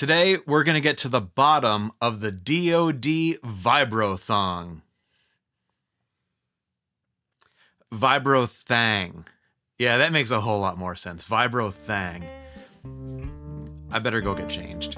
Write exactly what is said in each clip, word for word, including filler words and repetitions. Today, we're going to get to the bottom of the D O D Vibro Thang. Vibro Thang. Yeah, that makes a whole lot more sense. Vibro Thang. I better go get changed.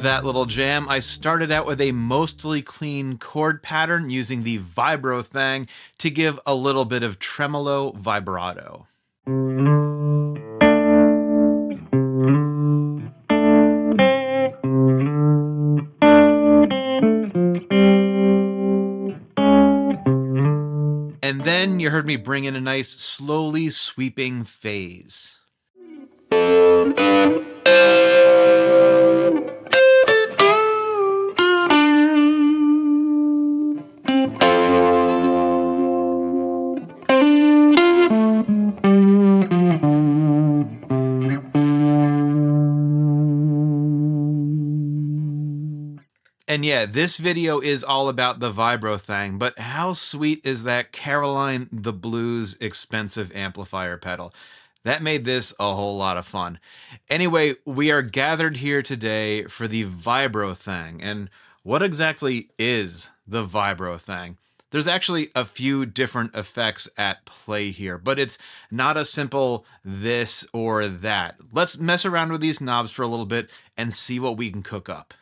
That little jam, I started out with a mostly clean chord pattern using the Vibro Thang to give a little bit of tremolo vibrato. And then you heard me bring in a nice slowly sweeping phase. And yeah, this video is all about the Vibro Thang, but how sweet is that Caroline the Blues expensive amplifier pedal? That made this a whole lot of fun. Anyway, we are gathered here today for the Vibro Thang. And what exactly is the Vibro Thang? There's actually a few different effects at play here, but it's not a simple this or that. Let's mess around with these knobs for a little bit and see what we can cook up.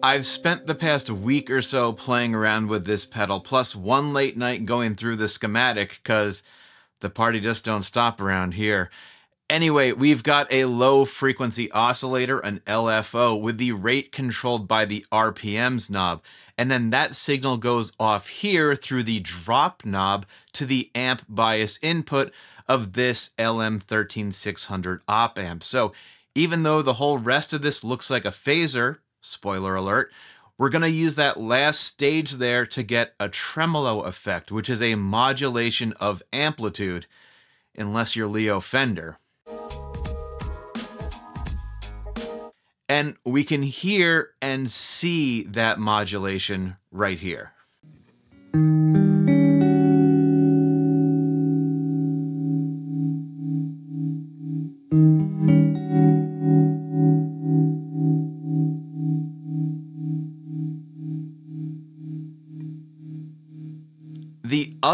I've spent the past week or so playing around with this pedal, plus one late night going through the schematic, because the party just don't stop around here. Anyway, we've got a low frequency oscillator, an L F O, with the rate controlled by the R P Ms knob. And then that signal goes off here through the drop knob to the amp bias input of this L M one three six hundred op amp. So even though the whole rest of this looks like a phaser, spoiler alert, we're going to use that last stage there to get a tremolo effect, which is a modulation of amplitude, unless you're Leo Fender. And we can hear and see that modulation right here.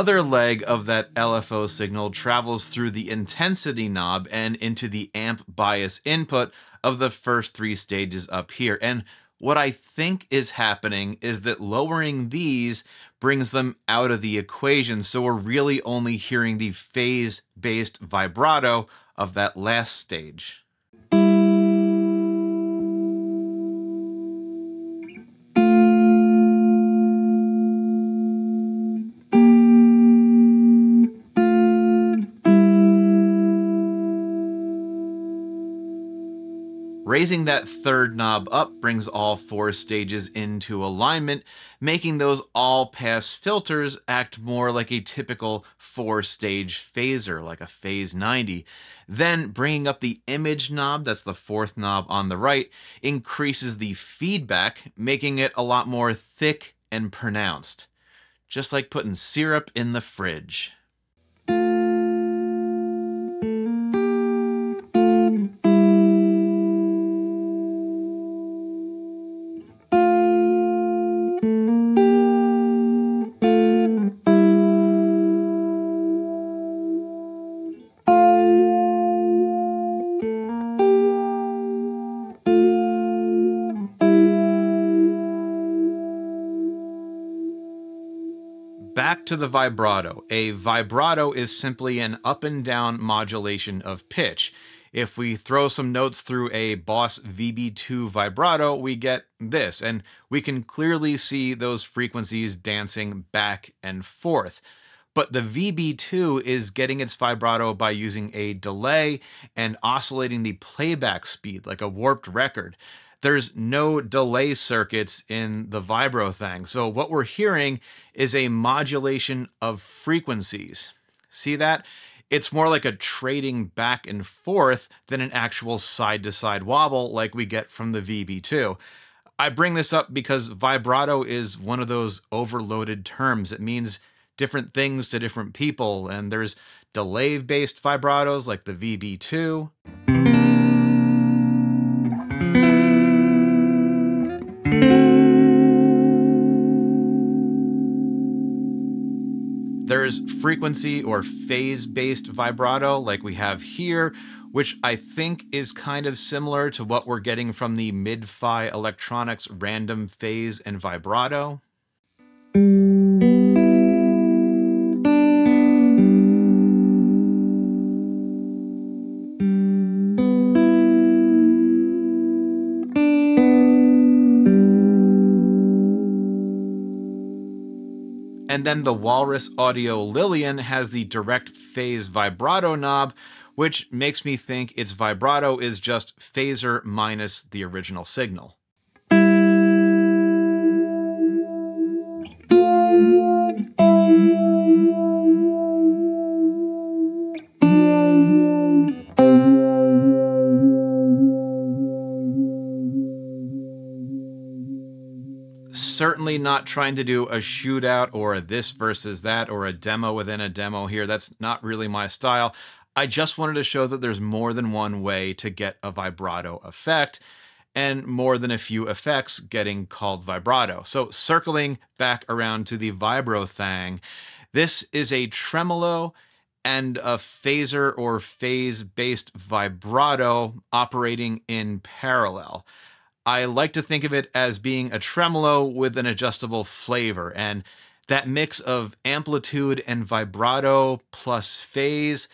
other leg of that L F O signal travels through the intensity knob and into the amp bias input of the first three stages up here. And what I think is happening is that lowering these brings them out of the equation. So we're really only hearing the phase-based vibrato of that last stage. Raising that third knob up brings all four stages into alignment, making those all-pass filters act more like a typical four-stage phaser, like a phase ninety. Then bringing up the image knob, that's the fourth knob on the right, increases the feedback, making it a lot more thick and pronounced. Just like putting syrup in the fridge. Back to the vibrato. A vibrato is simply an up and down modulation of pitch. If we throw some notes through a Boss V B two vibrato, we get this, and we can clearly see those frequencies dancing back and forth. But the V B two is getting its vibrato by using a delay and oscillating the playback speed like a warped record. There's no delay circuits in the Vibro Thang. So what we're hearing is a modulation of frequencies. See that? It's more like a trading back and forth than an actual side-to-side wobble like we get from the V B two. I bring this up because vibrato is one of those overloaded terms. It means different things to different people, and there's delay-based vibratos like the V B two. There's frequency or phase-based vibrato like we have here, which I think is kind of similar to what we're getting from the Mid-Fi Electronics random phase and vibrato. And then the Walrus Audio Lillian has the direct phase vibrato knob, which makes me think its vibrato is just phaser minus the original signal. Certainly not trying to do a shootout or a this versus that or a demo within a demo here. That's not really my style. I just wanted to show that there's more than one way to get a vibrato effect and more than a few effects getting called vibrato. So circling back around to the Vibro Thang, this is a tremolo and a phaser or phase-based vibrato operating in parallel. I like to think of it as being a tremolo with an adjustable flavor, and that mix of amplitude and vibrato plus phase.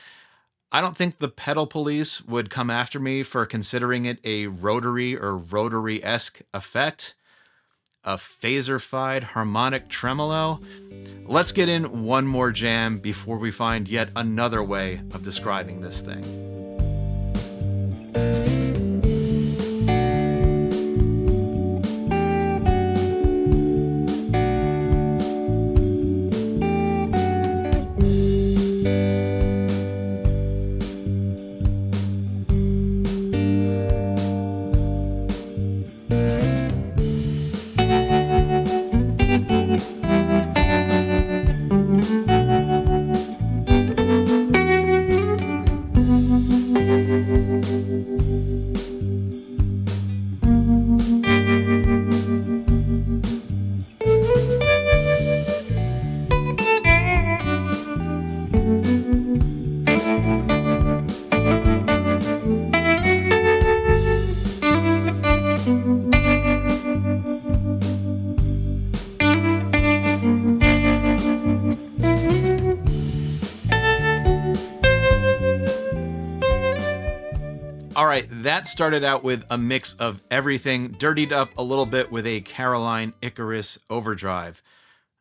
I don't think the pedal police would come after me for considering it a rotary or rotary-esque effect. A phaser-fied harmonic tremolo. Let's get in one more jam before we find yet another way of describing this thing. Thank you. All right, that started out with a mix of everything, dirtied up a little bit with a Caroline Icarus overdrive.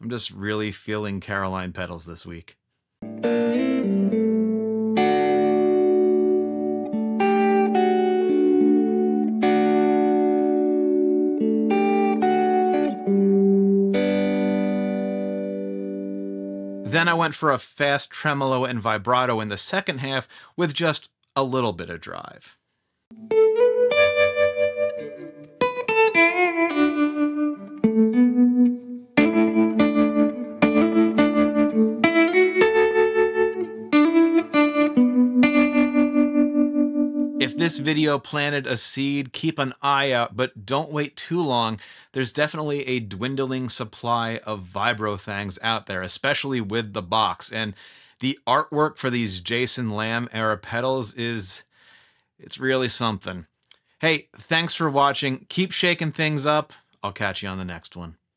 I'm just really feeling Caroline pedals this week. Then I went for a fast tremolo and vibrato in the second half with just a little bit of drive. If this video planted a seed, keep an eye out, but don't wait too long. There's definitely a dwindling supply of Vibro Thangs out there, especially with the box. And the artwork for these Jason Lamb era pedals is, it's really something. Hey, thanks for watching. Keep shaking things up. I'll catch you on the next one.